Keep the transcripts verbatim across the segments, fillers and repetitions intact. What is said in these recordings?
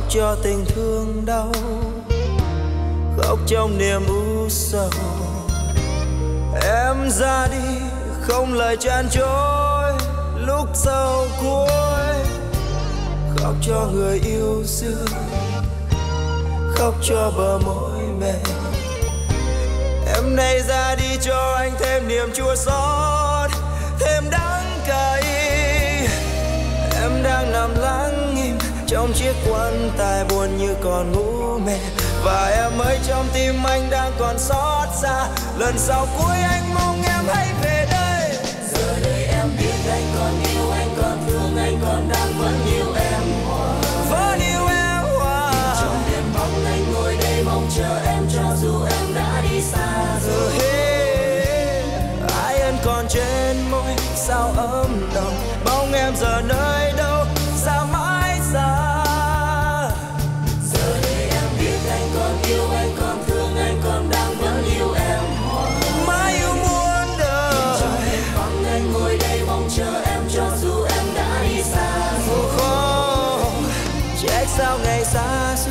khóc cho tình thương đau, khóc trong niềm u sầu. Em ra đi không lời chan trối lúc sau cuối, khóc cho người yêu xưa, khóc cho bờ môi mềm. Em nay ra đi cho anh thêm niềm chua xót, thêm đắng cay. Em đang nằm lắng im trong chiếc quan tài buồn như còn ngủ mê, và em ấy trong tim anh đang còn xót xa. Lần sau cuối anh mong em hãy về đây. Giờ đây em biết anh còn yêu, anh còn thương, anh còn đang vẫn yêu em hoài, vẫn yêu em hoài. Trong đêm bóng anh ngồi đây mong chờ em cho dù em đã đi xa rồi. Ai ân còn trên môi sao ấm lòng, mong em giờ nơi đâu xa mãi xa. Sao ngày xa xưa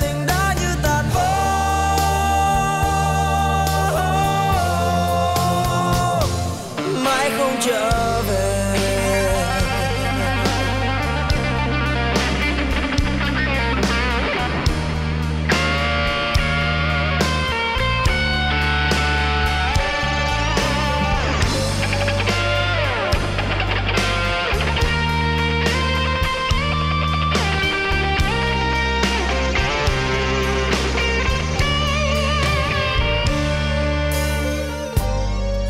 tình đã như tàn vỡ. Mãi không trở về.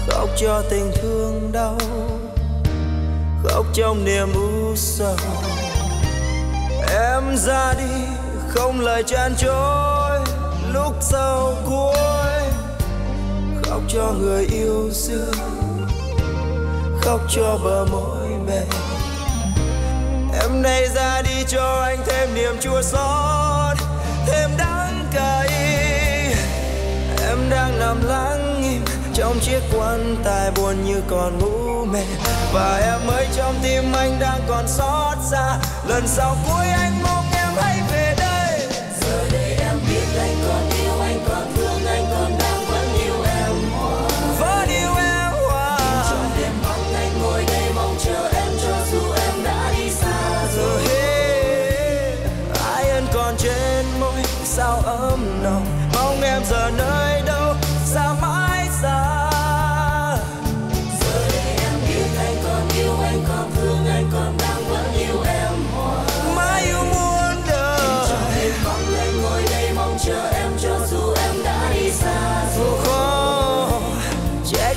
Khóc cho tình thương đau, khóc trong niềm u sầu. Em ra đi không lời chan trối lúc sau cuối, khóc cho người yêu xưa, khóc cho bờ môi mềm. Em nay ra đi cho anh thêm niềm chua xót, thêm đắng cay. Em đang nằm lắng im trong chiếc quan tài buồn như còn ngủ mê, và em ấy trong tim anh đang còn xót xa. Lần sau cuối anh mong em hãy về đây. Giờ đây em biết anh còn yêu, anh còn thương, anh còn đang vẫn yêu em hoài, vẫn yêu em hoài. Trong đêm bóng anh ngồi đây mong chờ em cho dù em đã đi xa rồi. Ai ân còn trên môi sao ấm nồng, mong em giờ nơi đâu xa mãi. Giờ đây em biết anh còn yêu, anh còn thương, anh còn đang vẫn yêu em hoài, mãi yêu muôn đời. Trong đêm bóng anh ngồi đây mong chờ em cho dù em đã đi xa rồi. Khổ, trách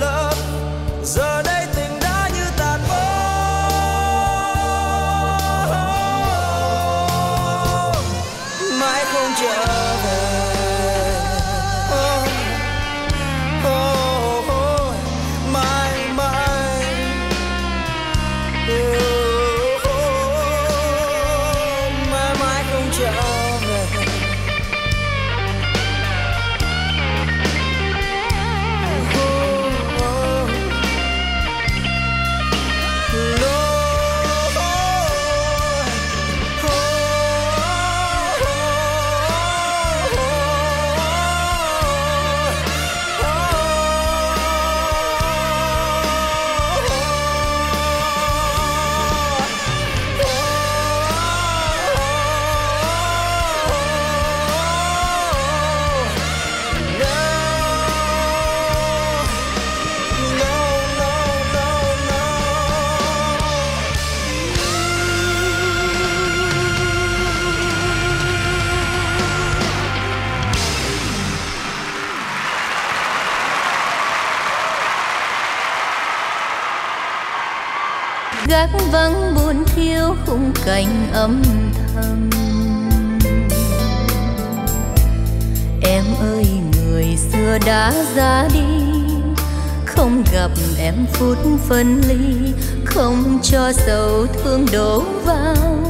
lỡ, giờ đây tình đã như tàn vỡ. Mãi không trở về. Oh, oh, oh, mãi mãi. Oh, oh, oh, mãi mãi không trở. Gác vắng buồn thiêu khung cảnh âm thầm. Em ơi người xưa đã ra đi, không gặp em phút phân ly, không cho sầu thương đổ vào